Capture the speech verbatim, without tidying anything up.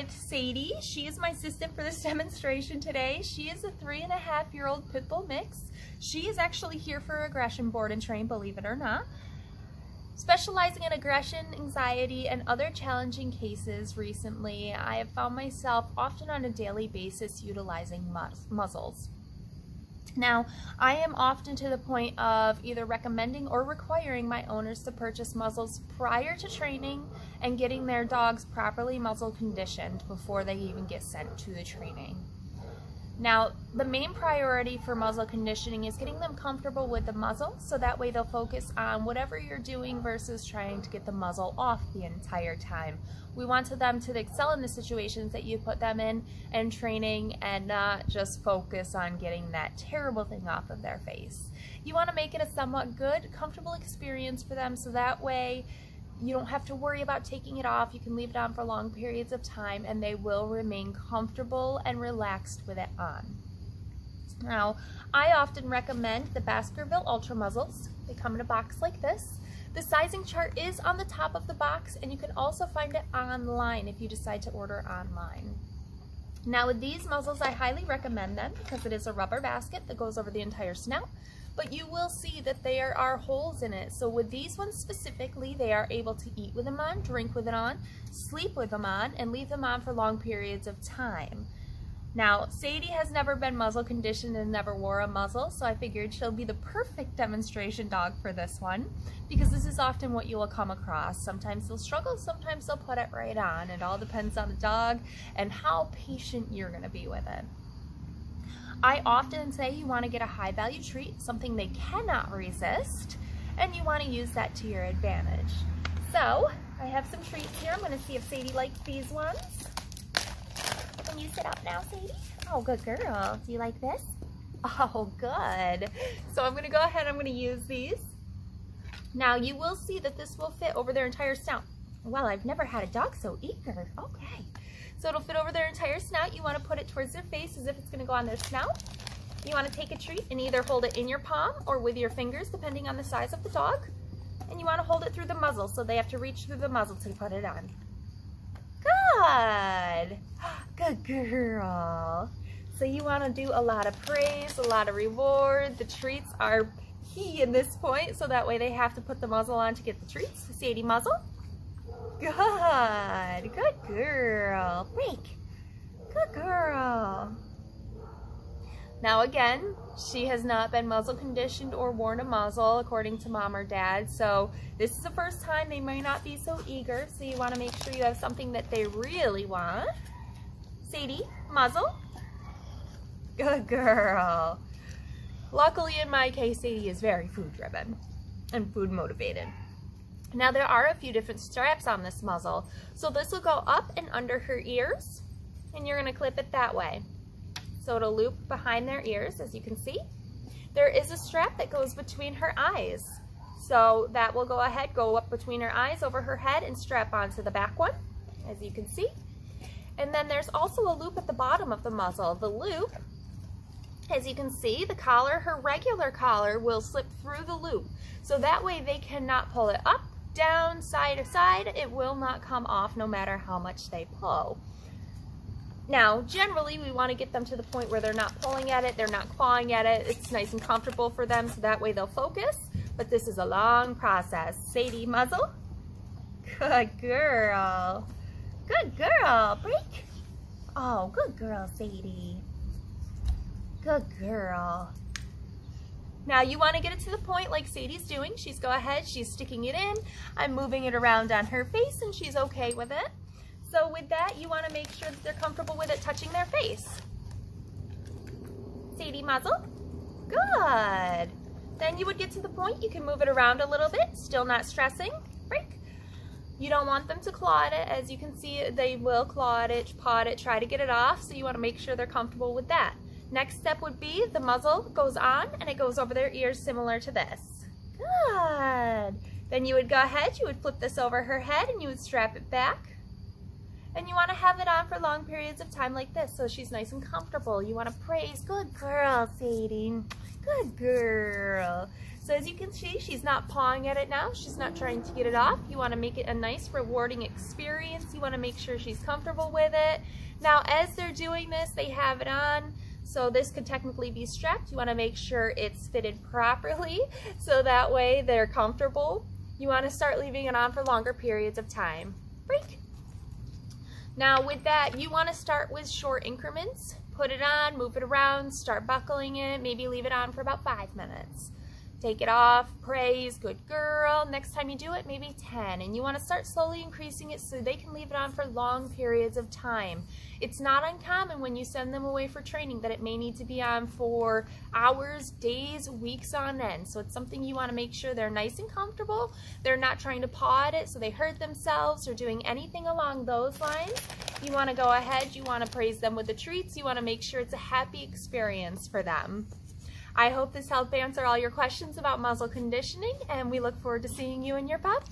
with Sadie. She is my assistant for this demonstration today. She is a three and a half year old pit bull mix. She is actually here for aggression board and train, believe it or not. Specializing in aggression, anxiety, and other challenging cases recently, I have found myself often on a daily basis utilizing muzz muzzles. Now, I am often to the point of either recommending or requiring my owners to purchase muzzles prior to training and getting their dogs properly muzzle conditioned before they even get sent to the training. Now, the main priority for muzzle conditioning is getting them comfortable with the muzzle, so that way they'll focus on whatever you're doing versus trying to get the muzzle off the entire time. We want them to excel in the situations that you put them in and training, and not just focus on getting that terrible thing off of their face. You want to make it a somewhat good, comfortable experience for them, so that way you don't have to worry about taking it off. You can leave it on for long periods of time and they will remain comfortable and relaxed with it on. Now, I often recommend the Baskerville Ultra Muzzles. They come in a box like this. The sizing chart is on the top of the box, and you can also find it online if you decide to order online. Now, with these muzzles, I highly recommend them because it is a rubber basket that goes over the entire snout. But you will see that there are holes in it. So with these ones specifically, they are able to eat with them on, drink with it on, sleep with them on, and leave them on for long periods of time. Now, Sadie has never been muzzle conditioned and never wore a muzzle, so I figured she'll be the perfect demonstration dog for this one, because this is often what you will come across. Sometimes they'll struggle, sometimes they'll put it right on. It all depends on the dog and how patient you're going to be with it. I often say you want to get a high value treat, something they cannot resist, and you want to use that to your advantage. So I have some treats here. I'm going to see if Sadie likes these ones. Can you sit up now, Sadie? Oh, good girl. Do you like this? Oh, good. So I'm going to go ahead, I'm going to use these. Now you will see that this will fit over their entire snout. Well, I've never had a dog so eager. Okay. So it'll fit over their entire snout. You want to put it towards their face as if it's going to go on their snout. You want to take a treat and either hold it in your palm or with your fingers, depending on the size of the dog. And you want to hold it through the muzzle, so they have to reach through the muzzle to put it on. Good. Good girl. So you want to do a lot of praise, a lot of reward. The treats are key in this point, so that way they have to put the muzzle on to get the treats. Sadie, muzzle. Good, good girl. Break. Good girl. Now again, she has not been muzzle conditioned or worn a muzzle, according to mom or dad. So this is the first time. They may not be so eager. So you want to make sure you have something that they really want. Sadie, muzzle. Good girl. Luckily in my case, Sadie is very food driven and food motivated. Now there are a few different straps on this muzzle. So this will go up and under her ears, and you're gonna clip it that way. So it'll loop behind their ears, as you can see. There is a strap that goes between her eyes. So that will go ahead, go up between her eyes, over her head, and strap onto the back one, as you can see. And then there's also a loop at the bottom of the muzzle. The loop, as you can see, the collar, her regular collar, will slip through the loop. So that way they cannot pull it up, down, side to side. It will not come off no matter how much they pull. Now, generally we want to get them to the point where they're not pulling at it, they're not clawing at it, it's nice and comfortable for them, so that way they'll focus, but this is a long process. Sadie, muzzle. Good girl. Good girl. Break. Oh, good girl, Sadie. Good girl. Now you want to get it to the point like Sadie's doing. She's go ahead, she's sticking it in. I'm moving it around on her face and she's okay with it. So with that, you want to make sure that they're comfortable with it touching their face. Sadie, muzzle. Good. Then you would get to the point, you can move it around a little bit, still not stressing. Break. You don't want them to claw at it. As you can see, they will claw at it, paw at it, try to get it off. So you want to make sure they're comfortable with that. Next step would be the muzzle goes on and it goes over their ears similar to this. Good. Then you would go ahead, you would flip this over her head and you would strap it back. And you want to have it on for long periods of time like this so she's nice and comfortable. You want to praise. Good girl, Sadie. Good girl. So as you can see, she's not pawing at it now. She's not trying to get it off. You want to make it a nice, rewarding experience. You want to make sure she's comfortable with it. Now, as they're doing this, they have it on. So this could technically be strapped. You want to make sure it's fitted properly so that way they're comfortable. You want to start leaving it on for longer periods of time. Break. Now with that, you want to start with short increments. Put it on, move it around, start buckling it, maybe leave it on for about five minutes. Take it off, praise, good girl. Next time you do it, maybe ten. And you want to start slowly increasing it so they can leave it on for long periods of time. It's not uncommon when you send them away for training that it may need to be on for hours, days, weeks on end. So it's something you want to make sure they're nice and comfortable. They're not trying to paw at it so they hurt themselves or doing anything along those lines. You want to go ahead, you want to praise them with the treats. You want to make sure it's a happy experience for them. I hope this helped answer all your questions about muzzle conditioning, and we look forward to seeing you in your pup.